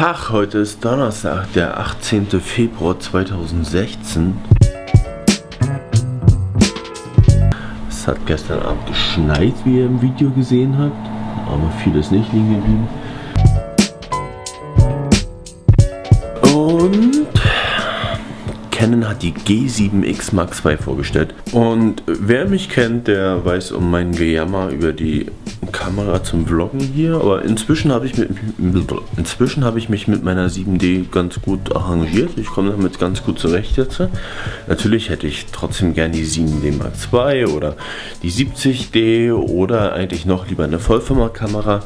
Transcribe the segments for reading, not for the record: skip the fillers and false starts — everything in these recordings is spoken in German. Tag, heute ist Donnerstag, der 18. Februar 2016. Es hat gestern Abend geschneit, wie ihr im Video gesehen habt, aber vieles nicht liegen geblieben. Und Canon hat die G7 X Mark II vorgestellt. Und wer mich kennt, der weiß um mein Gejammer über die Kamera zum Vloggen hier, aber inzwischen habe ich mich mit meiner 7D ganz gut arrangiert. Ich komme damit ganz gut zurecht jetzt. Natürlich hätte ich trotzdem gern die 7D Mark II oder die 70D oder eigentlich noch lieber eine Vollformatkamera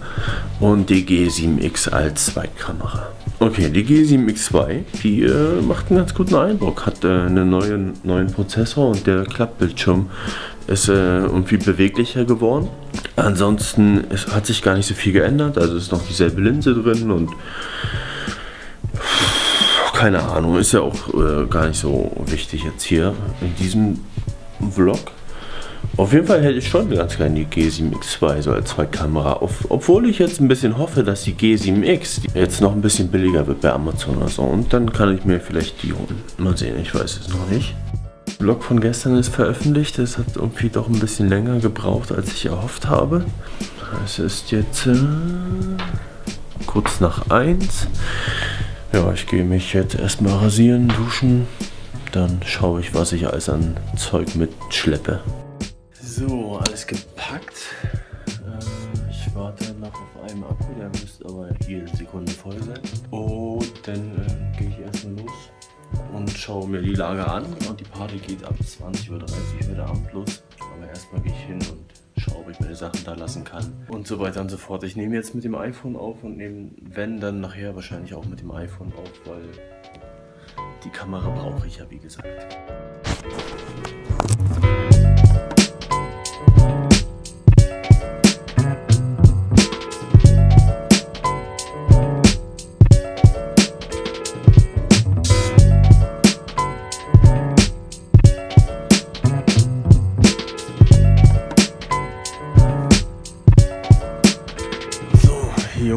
und die G7X als Zweitkamera. Okay, die G7X II, die macht einen ganz guten Eindruck, hat einen neuen Prozessor und der Klappbildschirm ist irgendwie beweglicher geworden. Ansonsten hat sich gar nicht so viel geändert, also ist noch dieselbe Linse drin und keine Ahnung, ist ja auch gar nicht so wichtig jetzt hier in diesem Vlog. Auf jeden Fall hätte ich schon ganz gerne die G7X II so als Zweitkamera, obwohl ich jetzt ein bisschen hoffe, dass die G7X jetzt noch ein bisschen billiger wird bei Amazon oder so und dann kann ich mir vielleicht die holen. Mal sehen, ich weiß es noch nicht. Der Vlog von gestern ist veröffentlicht, es hat irgendwie doch ein bisschen länger gebraucht, als ich erhofft habe. Es ist jetzt kurz nach 1. Ja, ich gehe mich jetzt erstmal rasieren, duschen, dann schaue ich, was ich alles an Zeug mitschleppe. So, alles gepackt. Ich warte noch auf einen Akku, der müsste aber jede Sekunde voll sein. Und dann gehe ich erstmal los und schaue mir die Lage an und die Party geht ab 20:30 Uhr heute Abend los. Aber erstmal gehe ich hin und schaue, ob ich meine Sachen da lassen kann und so weiter und so fort. Ich nehme jetzt mit dem iPhone auf und nehme, wenn, dann nachher wahrscheinlich auch mit dem iPhone auf, weil die Kamera brauche ich ja, wie gesagt.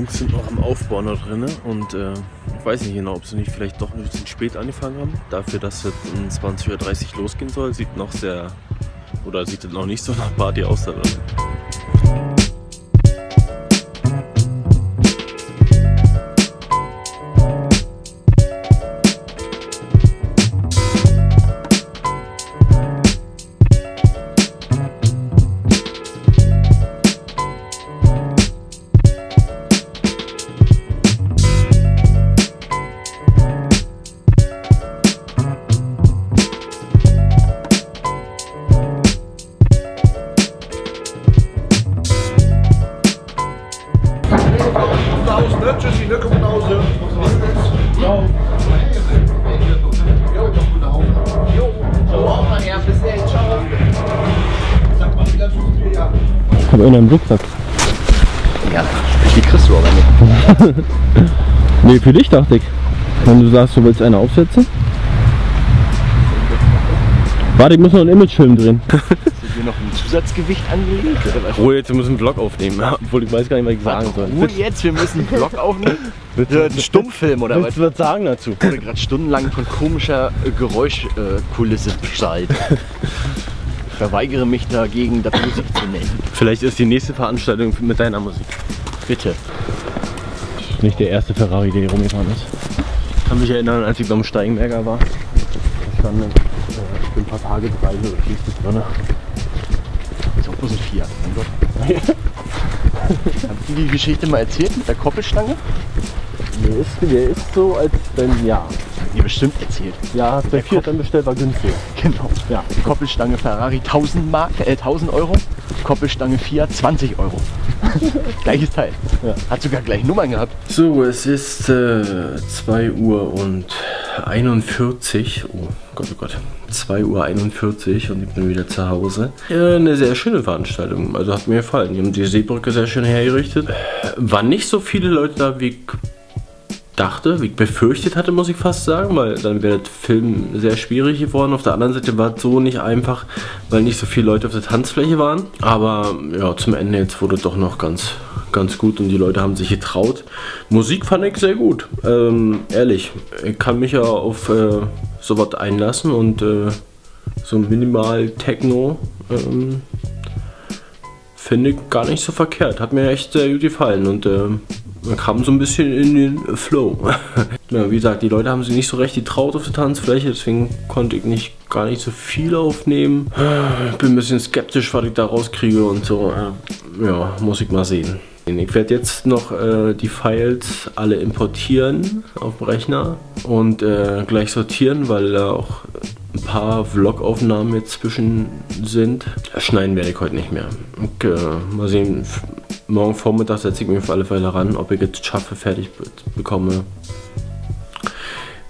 Sind noch am Aufbau noch drin und ich weiß nicht genau, ob sie nicht vielleicht doch ein bisschen spät angefangen haben. Dafür, dass es um 20:30 Uhr losgehen soll, sieht es noch nicht so nach Party aus da drin. Ich habe einen Rucksack. Ja, die kriegst du aber nicht. Nee, für dich dachte ich. Wenn du sagst, du willst eine aufsetzen. Warte, ich muss noch einen Imagefilm drehen. Ist hier noch ein Zusatzgewicht angelegt? Ruhe jetzt, wir müssen einen Vlog aufnehmen. Ja, obwohl ich weiß gar nicht, was ich sagen soll. Ruhe jetzt, wir müssen einen Vlog aufnehmen? Ein Stummfilm oder was? Was sagen dazu? Ich wurde gerade stundenlang von komischer Geräuschkulisse beschallt. Ich verweigere mich dagegen, das Musik zu nennen. Vielleicht ist die nächste Veranstaltung mit deiner Musik. Bitte. Das ist nicht der erste Ferrari, der hier rumgefahren ist. Ich kann mich erinnern, als ich beim Steigenberger war. Ich bin ein paar Tage dran oder schließlich drin. Ist auch bloß ein Fiat. Habt ihr die Geschichte mal erzählt mit der Koppelstange? Der ist so, als wenn, ja. Ihr bestimmt erzählt. Ja, der Fiat dann bestellt war günstig. Genau. Ja. Koppelstange Ferrari 1000 Euro, Koppelstange Fiat 20 Euro. Gleiches Teil. Ja. Hat sogar gleich Nummern gehabt. So, es ist 2:41 Uhr. Oh Gott, oh Gott. 2:41 Uhr und ich bin wieder zu Hause. Eine sehr schöne Veranstaltung. Also hat mir gefallen. Die haben die Seebrücke sehr schön hergerichtet. Waren nicht so viele Leute da, wie dachte, wie ich befürchtet hatte, muss ich fast sagen, weil dann wäre das Film sehr schwierig geworden. Auf der anderen Seite war es so nicht einfach, weil nicht so viele Leute auf der Tanzfläche waren. Aber ja, zum Ende jetzt wurde doch noch ganz ganz gut und die Leute haben sich getraut. Musik fand ich sehr gut, ehrlich. Ich kann mich ja auf sowas einlassen und so minimal Techno finde ich gar nicht so verkehrt. Hat mir echt sehr gut gefallen und man kam so ein bisschen in den Flow. Ja, wie gesagt, die Leute haben sich nicht so recht getraut auf der Tanzfläche, deswegen konnte ich gar nicht so viel aufnehmen. Ich bin ein bisschen skeptisch, was ich da rauskriege und so. Ja, muss ich mal sehen. Ich werde jetzt noch die Files alle importieren auf dem Rechner und gleich sortieren, weil da auch ein paar Vlog-Aufnahmen jetzt zwischen sind. Schneiden werde ich heute nicht mehr. Okay, mal sehen, morgen Vormittag setze ich mich auf alle Fälle ran, ob ich jetzt schaffe, fertig bekomme.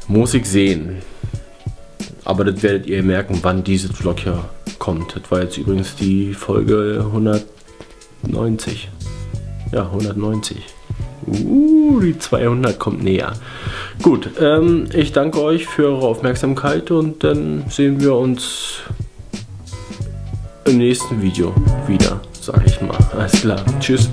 Muss ich sehen. Aber das werdet ihr merken, wann dieses Vlog hier kommt. Das war jetzt übrigens die Folge 190. Ja, 190. Die 200 kommt näher. Gut, ich danke euch für eure Aufmerksamkeit und dann sehen wir uns im nächsten Video wieder, sag ich mal. Alles klar, tschüss.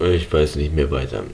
Ich weiß nicht mehr weiter.